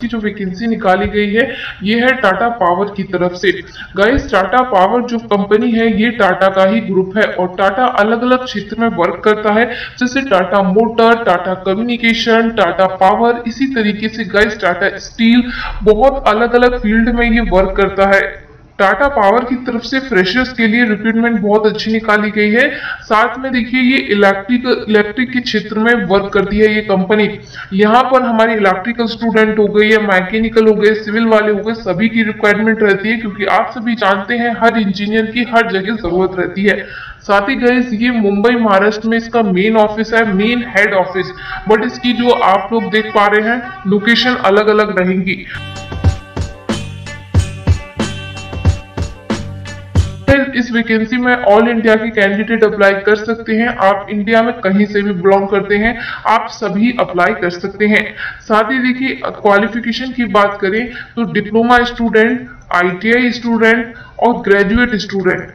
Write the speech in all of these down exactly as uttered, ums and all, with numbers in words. की जो वैकेंसी निकाली गई है ये है टाटा पावर की तरफ से। गाइस टाटा पावर जो कंपनी है ये टाटा का ही ग्रुप है और टाटा अलग अलग क्षेत्र में वर्क करता है, जैसे Tata motor, Tata communication, Tata power, इसी तरीके से गाइस टाटा स्टील, बहुत अलग अलग फील्ड में ये वर्क करता है। टाटा पावर की तरफ से फ्रेशर्स के लिए रिक्रूटमेंट बहुत अच्छी निकाली गई है। साथ में देखिए ये इलेक्ट्रिक इलेक्ट्रिक के क्षेत्र में वर्क करती है ये कंपनी। यहाँ पर हमारे इलेक्ट्रिकल स्टूडेंट हो गए, मैकेनिकल हो गए, सिविल वाले हो गए, सभी की रिक्वायरमेंट रहती है क्योंकि आप सभी जानते हैं हर इंजीनियर की हर जगह जरूरत रहती है। साथ ही गाइस ये मुंबई महाराष्ट्र में इसका मेन ऑफिस है, मेन हेड ऑफिस, बट इसकी जो आप लोग देख पा रहे हैं लोकेशन अलग अलग रहेंगी। इस वैकेंसी में ऑल इंडिया के कैंडिडेट अप्लाई कर सकते हैं। आप इंडिया में कहीं से भी बिलोंग करते हैं आप सभी अप्लाई कर सकते हैं। साथ ही देखिए क्वालिफिकेशन की बात करें तो diploma student, I T I student और ग्रेजुएट स्टूडेंट।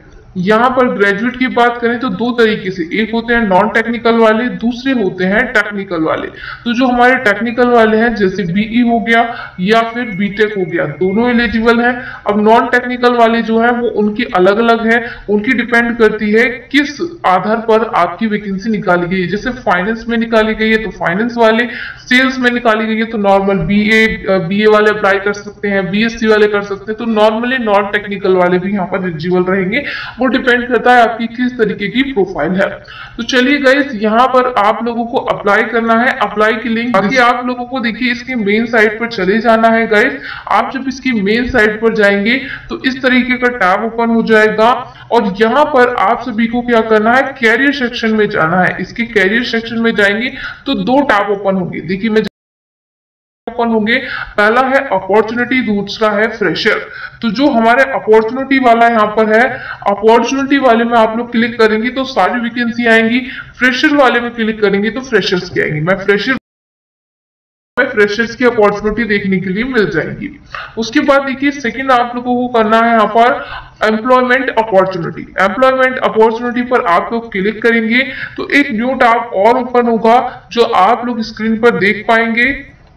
यहाँ पर ग्रेजुएट की बात करें तो दो तरीके से, एक होते हैं नॉन टेक्निकल वाले, दूसरे होते हैं टेक्निकल वाले। तो जो हमारे टेक्निकल वाले हैं जैसे बी ई हो गया या फिर बी टेक हो गया, दोनों एलिजिबल हैं। अब नॉन टेक्निकल वाले जो है वो उनकी अलग अलग है, उनकी डिपेंड करती है किस आधार पर आपकी वैकेंसी निकाली गई है। जैसे फाइनेंस में निकाली गई है तो फाइनेंस वाले, सेल्स में निकाली गई है तो normal B A B A वाले अप्लाई कर सकते हैं, बी एस सी वाले कर सकते हैं। तो नॉर्मली नॉन टेक्निकल वाले भी यहाँ पर एलिजिबल रहेंगे, डिपेंड करता है आपकी किस तरीके की प्रोफाइल है। तो चलिए गाइस यहाँ पर आप लोगों को अप्लाई करना है, अप्लाई की लिंक बाकी आप लोगों को देखिए इसके मेन साइट पर चले जाना है। गाइस आप जब इसकी मेन साइट पर जाएंगे तो इस तरीके का टैब ओपन हो जाएगा और यहाँ पर आप सभी को क्या करना है, कैरियर सेक्शन में जाना है। इसके कैरियर सेक्शन में जाएंगे तो दो टैब ओपन होंगे, देखिए मैं होंगे, पहला है अपॉर्चुनिटी, दूसरा है फ्रेशर। तो जो हमारे अपॉर्चुनिटी वाला यहाँ पर है, अपॉर्चुनिटी वाले में आप लोग क्लिक करेंगे तो सारी वैकेंसी आएंगी, फ्रेशर वाले में क्लिक करेंगे तो फ्रेशर्स की आएंगी। मैं फ्रेशर फ्रेशर्स की अपॉर्चुनिटी देखने के लिए मिल जाएगी। उसके बाद देखिए सेकंड आप लोगों को करना है यहाँ पर एम्प्लॉयमेंट अपॉर्चुनिटी। एम्प्लॉयमेंट अपॉर्चुनिटी पर आप लोग क्लिक करेंगे तो एक न्यू टैब और ओपन होगा जो आप लोग स्क्रीन पर देख पाएंगे।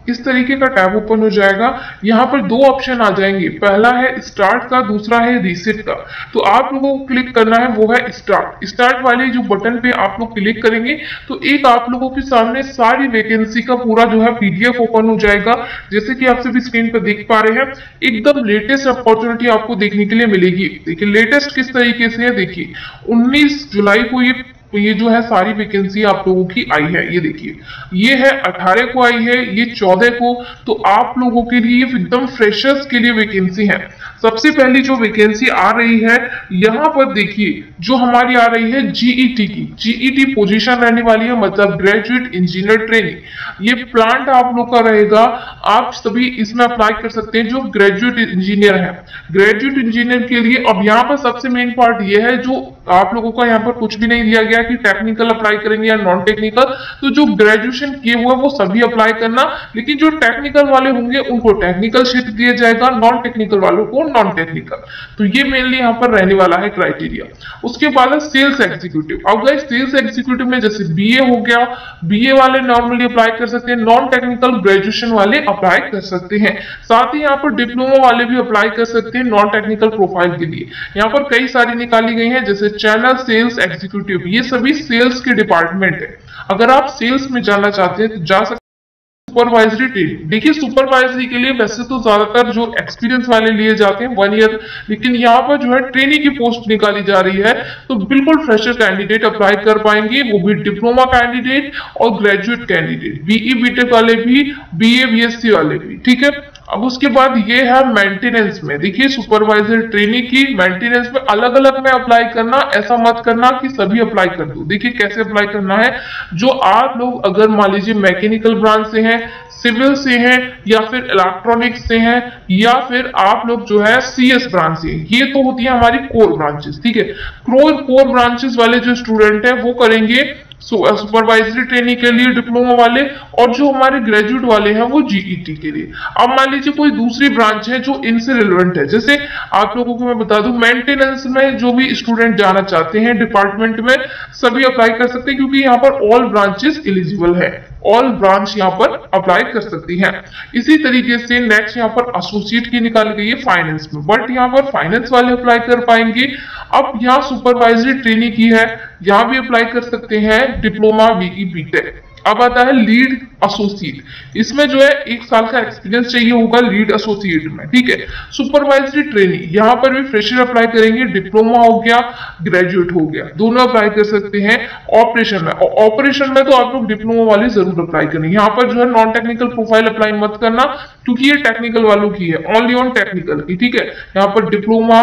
इस तरीके का टैब ओपन हो जाएगा, यहाँ पर दो ऑप्शन आ जाएंगे, पहला है स्टार्ट का, दूसरा है रीसेट का। तो आप लोगों को क्लिक करना है वो है स्टार्ट। स्टार्ट वाले जो बटन पे आप लोग क्लिक करेंगे तो एक आप लोगों के सामने सारी वैकेंसी का पूरा जो है पी डी एफ ओपन हो जाएगा, जैसे कि आप सभी स्क्रीन पर देख पा रहे हैं। एकदम लेटेस्ट अपॉर्चुनिटी आपको देखने के लिए मिलेगी। देखिए लेटेस्ट किस तरीके से है, देखिए उन्नीस जुलाई को ये तो ये जो है सारी वैकेंसी आप लोगों की आई है। ये देखिए ये है अठारह को आई है, ये चौदह को, तो आप लोगों के लिए एकदम फ्रेशर्स के लिए वैकेंसी है। सबसे पहली जो वैकेंसी आ रही है यहाँ पर देखिए जो हमारी आ रही है जी ई टी की, जी ई टी पोजीशन रहने वाली है, मतलब ग्रेजुएट इंजीनियर ट्रेनिंग। ये प्लांट आप लोग का रहेगा, आप सभी इसमें अप्लाई कर सकते हैं जो ग्रेजुएट इंजीनियर है। ग्रेजुएट इंजीनियर के लिए अब यहाँ पर सबसे मेन पार्ट ये है, जो आप लोगों का यहाँ पर कुछ भी नहीं दिया गया कि टेक्निकल अप्लाई करेंगे या नॉन टेक्निकल, तो जो ग्रेजुएशन किए हुए वो सभी अप्लाई करना, लेकिन जो टेक्निकल वाले होंगे उनको टेक्निकल क्षेत्र दिया जाएगा, नॉन टेक्निकल वालों को नॉन टेक्निकल। तो ये मेनली यहाँ पर रहने वाला है क्राइटेरिया। उसके बाद है सेल्स एग्जीक्यूटिव। अब गाइस सेल्स एग्जीक्यूटिव में जैसे बी ए हो गया, बी ए वाले नॉर्मली अप्लाई कर सकते हैं, नॉन टेक्निकल ग्रेजुएशन वाले अप्लाई कर सकते हैं। साथ ही यहाँ पर डिप्लोमा वाले भी अप्लाई कर सकते हैं नॉन टेक्निकल प्रोफाइल के लिए। यहाँ पर कई सारी निकाली गई है, जैसे चैनल सेल्स एग्जीक्यूटिव, ये सभी सेल्स के डिपार्टमेंट है। अगर आप सेल्स में जाना चाहते हैं तो जा सकते हैं। सुपरवाइजरी ट्रेनिंग, देखिए सुपरवाइजरी के लिए वैसे तो ज्यादातर जो एक्सपीरियंस वाले लिए जाते हैं वन ईयर, लेकिन यहाँ पर जो है ट्रेनी की पोस्ट निकाली जा रही है तो बिल्कुल फ्रेशर कैंडिडेट अप्लाई कर पाएंगे, वो भी डिप्लोमा कैंडिडेट और ग्रेजुएट कैंडिडेट, बीई बीटेक वाले भी, बीए बीएससी वाले भी, ठीक है। अब उसके बाद ये है मेंटेनेंस में, देखिए सुपरवाइजर ट्रेनी की मेंटेनेंस में अलग अलग में अप्लाई करना, ऐसा मत करना कि सभी अप्लाई कर दो। देखिए कैसे अप्लाई करना है, जो आप लोग अगर मान लीजिए मैकेनिकल ब्रांच से हैं, सिविल से हैं, या फिर इलेक्ट्रॉनिक्स से हैं, या फिर आप लोग जो है सी एस ब्रांच से, ये तो होती है हमारी कोर ब्रांचेस, ठीक है। कोर कोर ब्रांचेस वाले जो स्टूडेंट है वो करेंगे सुपरवाइजरी ट्रेनिंग के लिए डिप्लोमा वाले और जो हमारे ग्रेजुएट वाले हैं वो जीईटी के लिए। अब मान लीजिए कोई दूसरी ब्रांच है जो इनसे रिलेवेंट है, जैसे आप लोगों को मैं बता दूं मेंटेनेंस में जो भी स्टूडेंट जाना चाहते हैं डिपार्टमेंट में सभी अप्लाई कर सकते हैं, क्योंकि यहाँ पर ऑल ब्रांचेस एलिजिबल है, ऑल ब्रांच यहाँ पर अप्लाई कर सकती है। इसी तरीके से नेक्स्ट यहाँ पर एसोसिएट की निकाल गई है फाइनेंस में, बट यहाँ पर फाइनेंस वाले अप्लाई कर पाएंगे। अब यहाँ सुपरवाइजरी ट्रेनिंग की है, यहाँ भी अप्लाई कर सकते हैं डिप्लोमा बीई बी टेक। अब आता है लीड एसोसिएट, इसमें जो है एक साल का एक्सपीरियंस चाहिए होगा लीड एसोसिएट में, ठीक है। सुपरवाइजरी ट्रेनिंग यहाँ पर भी फ्रेशर अप्लाई करेंगे, डिप्लोमा हो गया ग्रेजुएट हो गया दोनों अप्लाई कर सकते हैं। ऑपरेशन में ऑपरेशन में तो आप लोग डिप्लोमा वाले जरूर अप्लाई करेंगे। यहाँ पर जो है नॉन टेक्निकल प्रोफाइल अप्लाई मत करना, क्योंकि ये टेक्निकल वालों की है, ओनली ऑन टेक्निकल की, ठीक है। यहाँ पर डिप्लोमा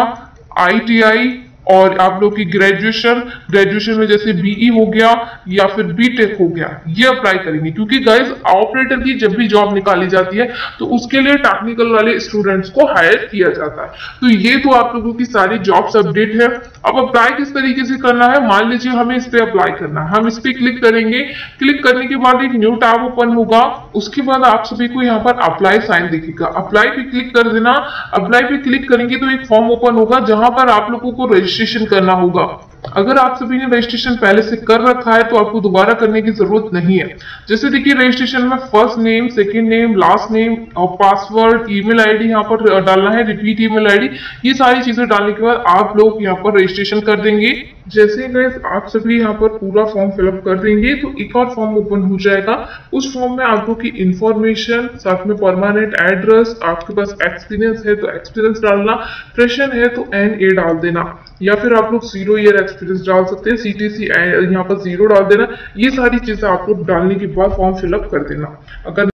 आई टी आई और आप लोग की ग्रेजुएशन ग्रेजुएशन में जैसे बीई हो गया या फिर बी टेक हो गया ये अप्लाई करेंगे, क्योंकि गाइस ऑपरेटर की जब भी जॉब निकाली जाती है तो उसके लिए टेक्निकल वाले स्टूडेंट्स को हायर किया जाता है। तो ये तो आप लोगों की सारी जॉब्स अपडेट है। अब अप्लाई किस तरीके से करना है, मान लीजिए हमें इस पर अप्लाई करना है, हम इस पर क्लिक करेंगे। क्लिक करने के बाद एक न्यू टैब ओपन होगा, उसके बाद आप सभी को यहाँ पर अप्लाई साइन दिखेगा, अप्लाई पे क्लिक कर देना। अप्लाई पे क्लिक करेंगे तो एक फॉर्म ओपन होगा जहां पर आप लोगों को रजिस्टर रजिस्ट्रेशन करना होगा। अगर आप सभी ने रजिस्ट्रेशन पहले से कर रखा है तो आपको दोबारा करने की जरूरत नहीं है। जैसे देखिए रजिस्ट्रेशन में first name, second name, last name और पासवर्ड, ईमेल आईडी यहाँ पर डालना है, रिपीट ईमेल आईडी, ये सारी चीजें डालने के बाद आप लोग यहाँ पर रजिस्ट्रेशन कर देंगे। जैसे गाइस आप सभी यहाँ पर पूरा फॉर्म फिलअप कर देंगे तो एक और फॉर्म ओपन हो जाएगा। उस फॉर्म में आप लोग की इंफॉर्मेशन, साथ में परमानेंट एड्रेस, आपके पास एक्सपीरियंस है तो एक्सपीरियंस डालना, फ्रेशर है तो एन ए डाल देना, या फिर आप लोग जीरो ईयर एक्सपीरियंस डाल सकते हैं, सी टी सी यहाँ पर जीरो डाल देना। ये सारी चीजें आप लोग डालने के बाद फॉर्म फिलअप कर देना। अगर